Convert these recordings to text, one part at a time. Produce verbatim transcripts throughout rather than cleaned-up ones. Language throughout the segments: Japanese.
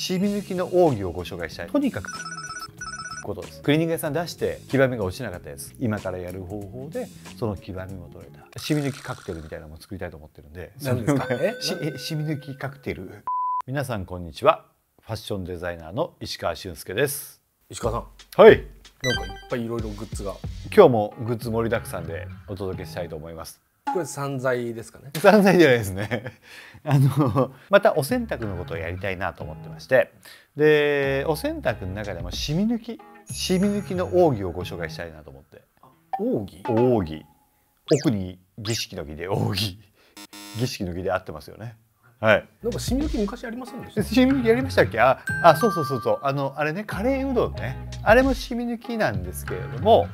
シミ抜きの奥義をご紹介したい。とにかくことです。クリーニング屋さん出して黄ばみが落ちなかったです。今からやる方法でその黄ばみも取れたシミ抜きカクテルみたいなのも作りたいと思ってるんで。何ですか？えシミ抜きカクテル。皆さんこんにちは、ファッションデザイナーの石川俊介です。石川さん、はい、なんかいっぱいいろいろグッズが、今日もグッズ盛りだくさんでお届けしたいと思います。これ散財ですかね？散財じゃないですね。あのまたお洗濯のことをやりたいなと思ってまして、でお洗濯の中でもシミ抜きシミ抜きの奥義をご紹介したいなと思って。奥義？奥義、奥に儀式の儀で奥義、儀式の儀で合ってますよね。はい。なんかシミ抜き昔ありませんでした？シミ抜きやりましたっけ？あ、あ、そうそうそうそう、あのあれね、カレーうどんね、あれもシミ抜きなんですけれども、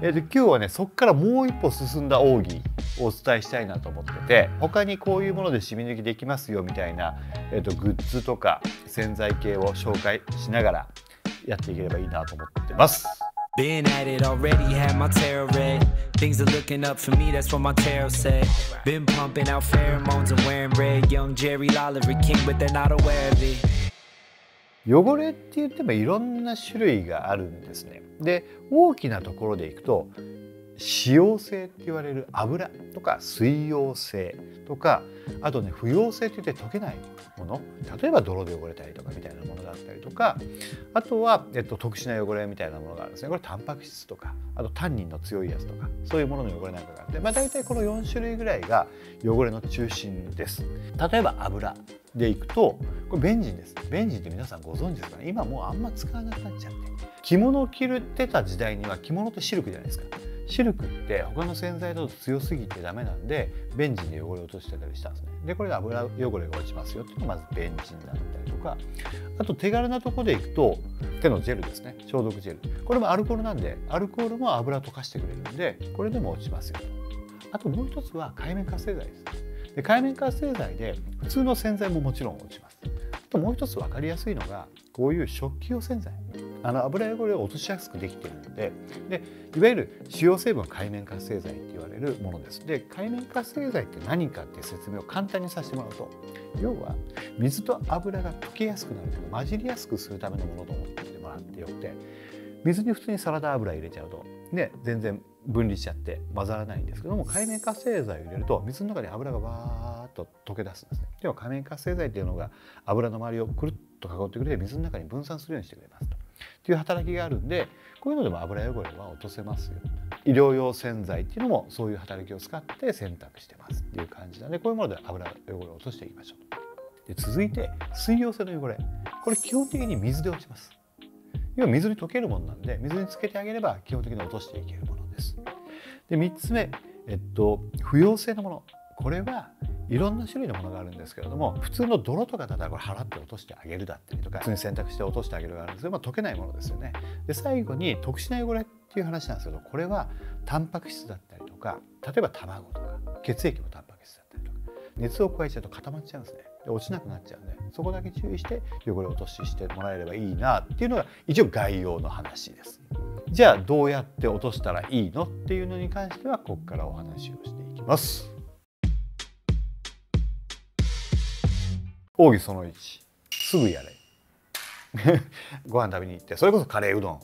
えーと、今日はねそこからもう一歩進んだ奥義をお伝えしたいなと思ってて、他にこういうものでシミ抜きできますよみたいな、えーと、グッズとか洗剤系を紹介しながらやっていければいいなと思ってます。Been at it already, had my tarot read. Things are looking up for me, that's what my tarot said. Been pumping out pheromones and wearing red. Young Jerry Lawler King, but they're not aware of it. 汚れって言ってもいろんな種類があるんですね。で、大きなところでいくと脂溶性って言われる油とか水溶性とか、あとね不溶性って言って溶けないもの、例えば泥で汚れたりとかみたいなものだったりとか、あとは、えっと、特殊な汚れみたいなものがあるんですね。これタンパク質とか、あとタンニンの強いやつとか、そういうものの汚れなんかがあって、まあ、大体このよんしゅるいぐらいが汚れの中心です。例えば油でいくと、これベンジンです。ベンジンって皆さんご存知ですかね？今もうあんま使わなくなっちゃって、着物を着るってた時代には着物ってシルクじゃないですか。シルクって他の洗剤だと強すぎてダメなんで、ベンジンで汚れを落としてたりしたんですね。でこれが油汚れが落ちますよっていうのがまずベンジンだったりとか、あと手軽なとこでいくと手のジェルですね。消毒ジェル、これもアルコールなんで、アルコールも油溶かしてくれるんで、これでも落ちますよと。あともう一つは界面活性剤です。で界面活性剤で普通の洗剤ももちろん落ちます。あともう一つ分かりやすいのが、こういう食器用洗剤、あの油汚れを落としやすくできているので、でいわゆる主要成分は界面活性剤って言われるものです。で界面活性剤って何かって説明を簡単にさせてもらうと、要は水と油が溶けやすくなる、混じりやすくするためのものと思ってもらってよくて、水に普通にサラダ油入れちゃうとね、全然分離しちゃって混ざらないんですけども、界面活性剤を入れると水の中に油がわーっと溶け出すんですね。では界面活性剤っていうのが油の周りをくるっと囲ってくれて、水の中に分散するようにしてくれますと。っていう働きがあるんで、こういうのでも油汚れは落とせますよ。医療用洗剤っていうのもそういう働きを使って洗濯してますっていう感じなんで、こういうもので油汚れを落としていきましょう。で続いて水溶性の汚れ、これ基本的に水で落ちます。要は水に溶けるものなんで、水につけてあげれば基本的に落としていけるものです。でみっつめ、えっと、不溶性のもの、これはいろんな種類のものがあるんですけれども、普通の泥とかだったらこれ払って落としてあげるだったりとか、普通に洗濯して落としてあげるがあるんですけど、まあ、溶けないものですよね。で最後に特殊な汚れっていう話なんですけど、これはタンパク質だったりとか、例えば卵とか血液もタンパク質だったりとか、熱を加えちゃうと固まっちゃうんですね。で落ちなくなっちゃうんで、そこだけ注意して汚れを落とししてもらえればいいなっていうのが一応概要の話です。じゃあどうやって落としたらいいのっていうのに関しては、ここからお話をしていきます。奥義そのいち、すぐやれ。ご飯食べに行って、それこそカレーうどん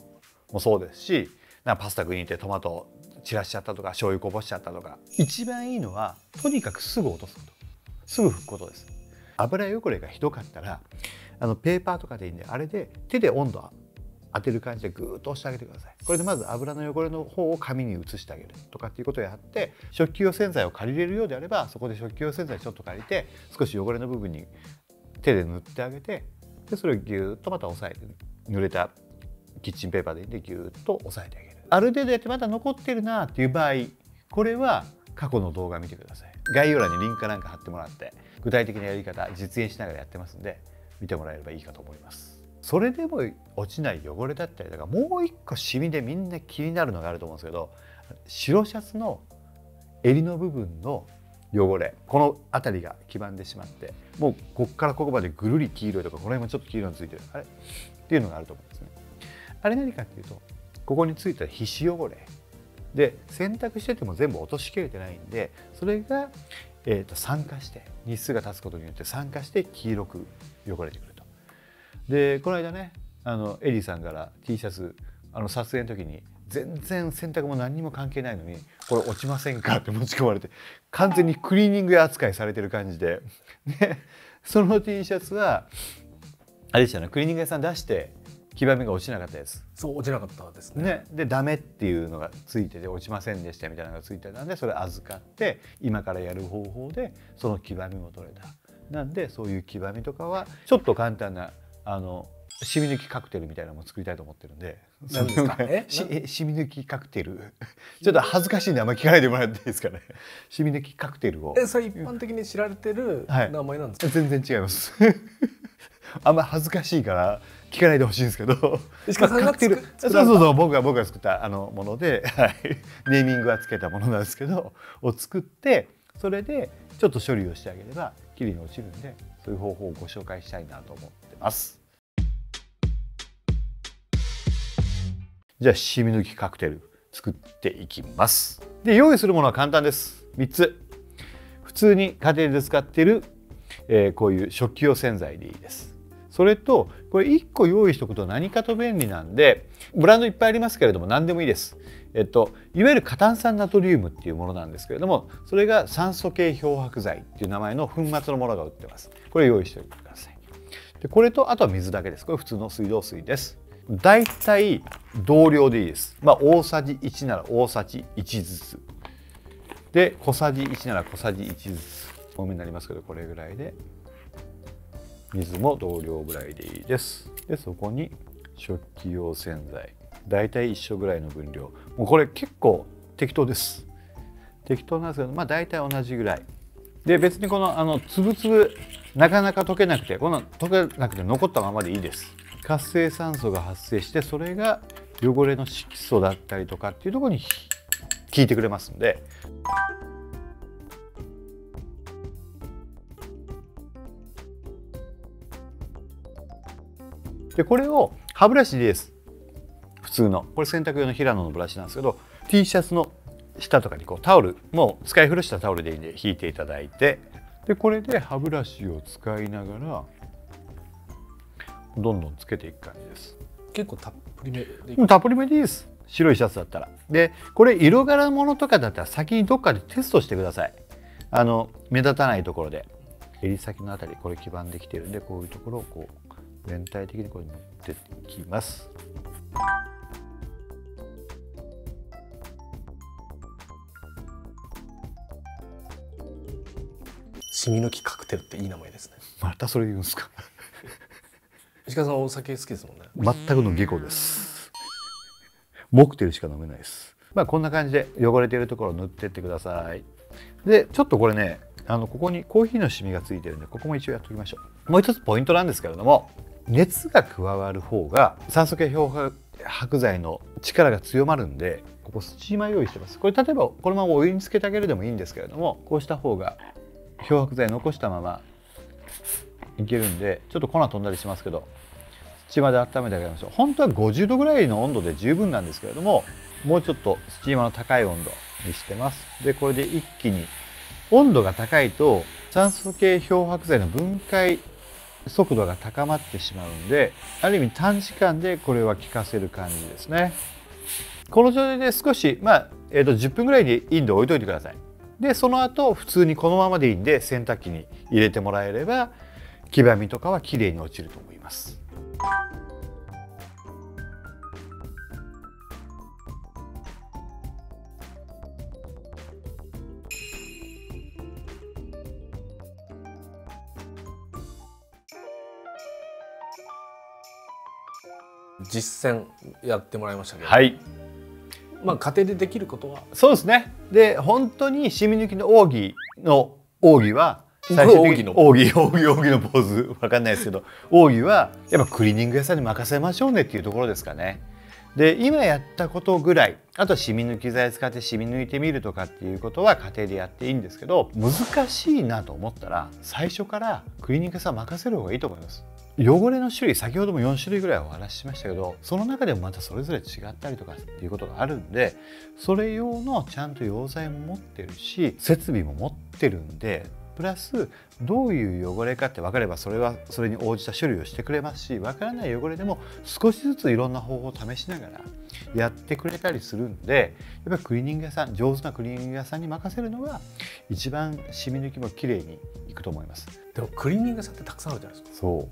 もそうですし、なんかパスタ食いに行ってトマトを散らしちゃったとか、醤油こぼしちゃったとか、一番いいのはとにかくすぐ落とすこと、すぐ拭くことです。油汚れがひどかったら、あのペーパーとかでいいんで、あれで手で温度当てる感じでぐーっと押してあげてください。これでまず油の汚れの方を紙に移してあげるとかっていうことをやって、食器用洗剤を借りれるようであれば、そこで食器用洗剤ちょっと借りて、少し汚れの部分に手で塗ってあげて、でそれをぎゅーっとまた押さえて、濡れたキッチンペーパーでいいんでぎゅーっと押さえてあげる。ある程度やってまだ残ってるなっていう場合、これは過去の動画見てください。概要欄にリンクかなんか貼ってもらって、具体的なやり方実演しながらやってますんで、見てもらえればいいかと思います。それでも落ちない汚れだったりとか、もう一個シミでみんな気になるのがあると思うんですけど、白シャツの襟の部分の汚れ、この辺りが黄ばんでしまって、もうここからここまでぐるり黄色いとか、この辺もちょっと黄色についてるあれっていうのがあると思うんですね。あれ何かっていうと、ここについた皮脂汚れで洗濯してても全部落としきれてないんで、それが、えー、と酸化して、日数が経つことによって酸化して黄色く汚れてくると。でこの間ね、あのエリーさんから T シャツ、あの撮影の時に全然洗濯も何にも関係ないのに「これ落ちませんか?」って持ち込まれて、完全にクリーニング扱いされてる感じで、でその T シャツはあれでしたね、クリーニング屋さん出して黄ばみが落ちなかったやつ。そう、落ちなかったですね。ね、でダメっていうのがついてて、落ちませんでしたみたいなのがついてたんで、それ預かって今からやる方法でその黄ばみも取れた。なんでそういう黄ばみとかはちょっと簡単なあの染み抜きカクテルみたいなのも作りたいと思ってるんで。何ですかね。染み抜きカクテル。ちょっと恥ずかしいんであんま聞かないでもらっていいですかね。染み抜きカクテルを。え、それ一般的に知られてる名前なんですか。はい、全然違います。あんま恥ずかしいから聞かないでほしいんですけど、石川さんが作る、そうそうそう、僕が僕が作ったあのもので、はい、ネーミングはつけたものなんですけど、を作って、それでちょっと処理をしてあげればきれいに落ちるんで、そういう方法をご紹介したいなと思ってます。じゃあ染み抜きカクテル作っていきます。で用意するものは簡単です。みっつ。普通に家庭で使っている、えー、こういう食器用洗剤でいいです。それとこれいっこ用意しておくと何かと便利なんで、ブランドいっぱいありますけれども何でもいいです。えっといわゆる過炭酸ナトリウムっていうものなんですけれども、それが酸素系漂白剤っていう名前の粉末のものが売ってます。これ用意しておいてください。でこれとあとは水だけです。これ普通の水道水です。だいたい同量でいいです。まあ大さじいちなら大さじいちずつで、小さじいちなら小さじいちずつ、多めになりますけどこれぐらいで、水も同量ぐらいでいいです。で、そこに食器用洗剤、だいたい一緒ぐらいの分量。もうこれ結構適当です。適当なんですけど、まあだいたい同じぐらい。で、別にこのあの粒々なかなか溶けなくて、この溶けなくて残ったままでいいです。活性酸素が発生して、それが汚れの色素だったりとかっていうところに効いてくれますので。でこれを歯ブラシでいいです。普通のこれ洗濯用の平野のブラシなんですけど、 T シャツの下とかにこうタオル、もう使い古したタオルでいいんで引いていただいて、でこれで歯ブラシを使いながらどんどんつけていく感じです。結構たっぷりめでいい、たっぷりめでいいです。白いシャツだったら。でこれ色柄物とかだったら先にどっかでテストしてください。あの目立たないところで、襟先のあたりこれ黄ばんできてるんで、こういうところをこう全体的にこう持っていきます。染み抜きカクテルっていい名前ですね。またそれ言うんですか。石川さんお酒好きですもんね。全くの下戸です。モクテルしか飲めないです。まあこんな感じで汚れているところを塗ってってください。でちょっとこれね、あのここにコーヒーの染みがついてるんで、ここも一応やっておきましょう。もう一つポイントなんですけれども。熱が加わる方が酸素系漂白剤の力が強まるんで、ここスチーマー用意してます。これ例えばこのままお湯につけてあげるでもいいんですけれども、こうした方が漂白剤残したままいけるんで、ちょっと粉飛んだりしますけどスチーマーで温めてあげましょう。本当はごじゅうどぐらいの温度で十分なんですけれども、もうちょっとスチーマーの高い温度にしてます。でこれで一気に、温度が高いと酸素系漂白剤の分解速度が高まってしまうんで、ある意味短時間でこれは効かせる感じですね。この状態で少し、まあえー、とじゅっぷんぐらいでいいんで置いといてください。でその後普通にこのままでいいんで洗濯機に入れてもらえれば、黄ばみとかはきれいに落ちると思います。実践やってもらいましたけど、はい、まあ家庭でできることはそうですね。で本当に染み抜きの奥義の奥義は最終的に奥義奥義奥義のポーズわかんないですけど、奥義はやっぱクリーニング屋さんに任せましょうねっていうところですかね。で今やったことぐらい、あとは染み抜き剤使って染み抜いてみるとかっていうことは家庭でやっていいんですけど、難しいなと思ったら最初からクリーニング屋さん任せる方がいいと思います。汚れの種類、先ほどもよんしゅるいぐらいお話ししましたけど、その中でもまたそれぞれ違ったりとかっていうことがあるんで、それ用のちゃんと溶剤も持ってるし設備も持ってるんで、プラスどういう汚れかって分かればそれはそれに応じた処理をしてくれますし、分からない汚れでも少しずついろんな方法を試しながらやってくれたりするんで、やっぱりクリーニング屋さん、上手なクリーニング屋さんに任せるのが一番染み抜きも綺麗にいくと思います。でもクリーニング屋さんってたくさんあるじゃないですか。そう、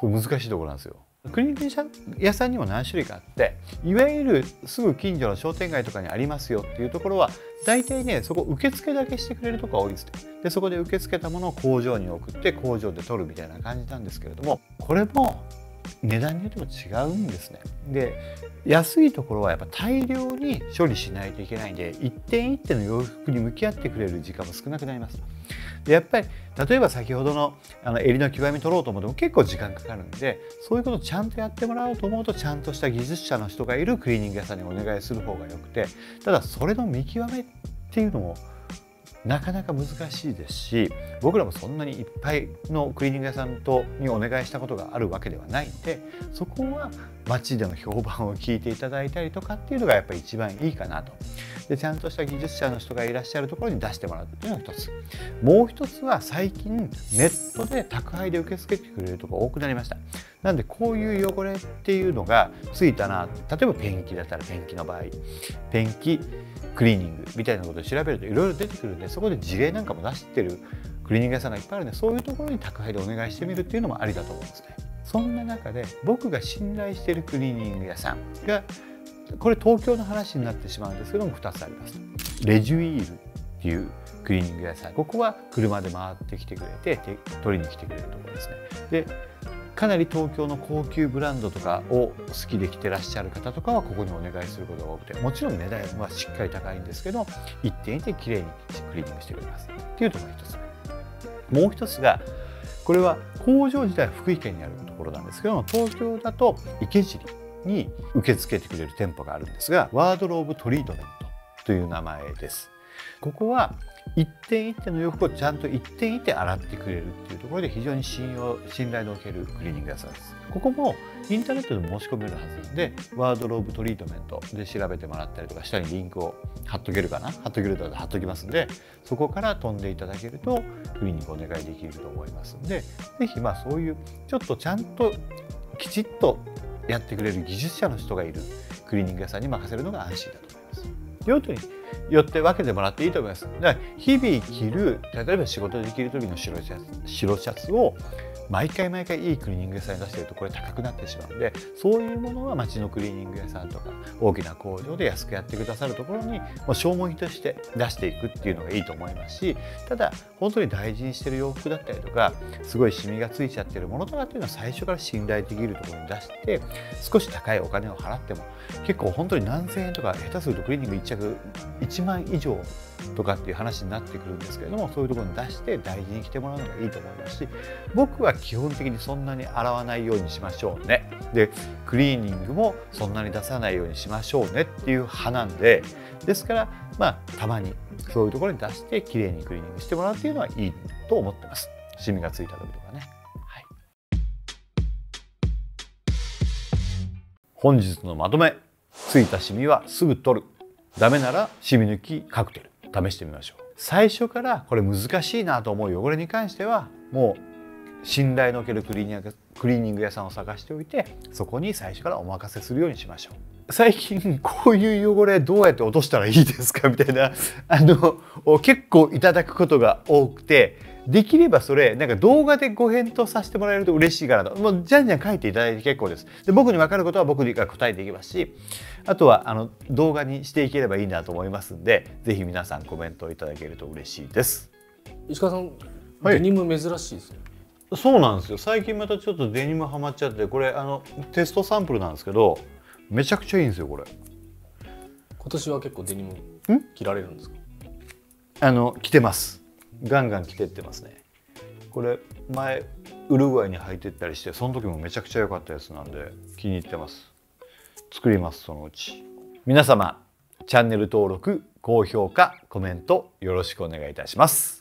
これ難しいところなんですよ。クリーニング屋さんにも何種類かあって、いわゆるすぐ近所の商店街とかにありますよっていうところは大体ね、そこ受付だけしてくれるとこが多いですね。でそこで受け付けたものを工場に送って工場で取るみたいな感じなんですけれども、これも値段によっても違うんですね。で安いところはやっぱ大量に処理しないといけないんで、一点一点の洋服に向き合ってくれる時間も少なくなります。でやっぱり例えば先ほどのあの襟の極み取ろうと思っても結構時間かかるんで、そういうことをちゃんとやってもらおうと思うとちゃんとした技術者の人がいるクリーニング屋さんにお願いする方がよくて、ただそれの見極めっていうのもなかなか難しいですし、僕らもそんなにいっぱいのクリーニング屋さんとにお願いしたことがあるわけではないんで、そこは街での評判を聞いていただいたりとかっていうのがやっぱり一番いいかなと。でちゃんとした技術者の人がいらっしゃるところに出してもらうというのがひとつ。もうひとつは最近ネットで宅配で受け付けてくれるところ多くなりました。なんでこういう汚れっていうのがついたな、例えばペンキだったらペンキの場合ペンキクリーニングみたいなことを調べるといろいろ出てくるんで、そこで事例なんかも出してるクリーニング屋さんがいっぱいあるんで、そういうところに宅配でお願いしてみるっていうのもありだと思うんですね。そんな中で僕が信頼しているクリーニング屋さんが、これ東京の話になってしまうんですけどもふたつあります。レジュイールっていうクリーニング屋さん、ここは車で回ってきてくれて取りに来てくれるところですね。でかなり東京の高級ブランドとかを好きで来てらっしゃる方とかはここにお願いすることが多くて、もちろん値段はしっかり高いんですけど一点一点きれいにクリーニングしてくれますっていうところがひとつめ。もうひとつがこれは工場自体は福井県にあるところなんですけども、東京だと池尻に受け付けてくれる店舗があるんですが、ワードローブトリートメントという名前です。ここは一点一点の洋服をちゃんと一点一点洗ってくれるっていうところで非常に信用信頼のおけるクリーニング屋さんです。ここもインターネットでも申し込めるはずで、ワードローブトリートメントで調べてもらったりとか、下にリンクを貼っとけるかな、貼っとけると貼っときますんで、そこから飛んでいただけるとクリーニングお願いできると思いますんで、是非まあそういうちょっとちゃんときちっとやってくれる技術者の人がいるクリーニング屋さんに任せるのが安心だと思います。用途によって分けてもらっていいと思います。だから日々着る、例えば仕事で着る時の白シャツ、白シャツを毎回毎回いいクリーニング屋さんに出してるとこれ高くなってしまうんで、そういうものは町のクリーニング屋さんとか大きな工場で安くやってくださるところにもう消耗費として出していくっていうのがいいと思いますし、ただ本当に大事にしてる洋服だったりとかすごいシミがついちゃってるものとかっていうのは最初から信頼できるところに出して、少し高いお金を払っても結構本当に何千円とか、下手するとクリーニングいっ着いちまん以上とかっていう話になってくるんですけれども、そういうところに出して大事に着てもらうのがいいと思いますし、僕は基本的にそんなに洗わないようにしましょうね、でクリーニングもそんなに出さないようにしましょうねっていう派なんで、ですからまあたまにそういうところに出してきれいにクリーニングしてもらうっていうのはいいと思ってます。シミがついた時とかね。はい、本日のまとめ。ついたシミはすぐ取る。ダメならシミ抜きカクテル試してみましょう。最初からこれ難しいなと思う汚れに関してはもう信頼のおけるクリーニング、クリーニング屋さんを探しておいて、そこに最初からお任せするようにしましょう。最近こういう汚れどうやって落としたらいいですかみたいなあの結構いただくことが多くて、できればそれなんか動画でご返答させてもらえると嬉しいかなと。もうじゃんじゃん書いていただいて結構です。で僕に分かることは僕が答えていきますし、あとはあの動画にしていければいいなと思いますんで、是非皆さんコメントをいただけると嬉しいです。石川さん、はい、デニム珍しいですね。そうなんですよ。最近またちょっとデニムハマっちゃって、これあのテストサンプルなんですけどめちゃくちゃいいんですよ。これ今年は結構デニム着られるんですか？あの着てます。ガンガン着てってますね。これ前ウルグアイに履いてったりして、その時もめちゃくちゃ良かったやつなんで気に入ってます。作ります、そのうち。皆様チャンネル登録、高評価、コメントよろしくお願いいたします。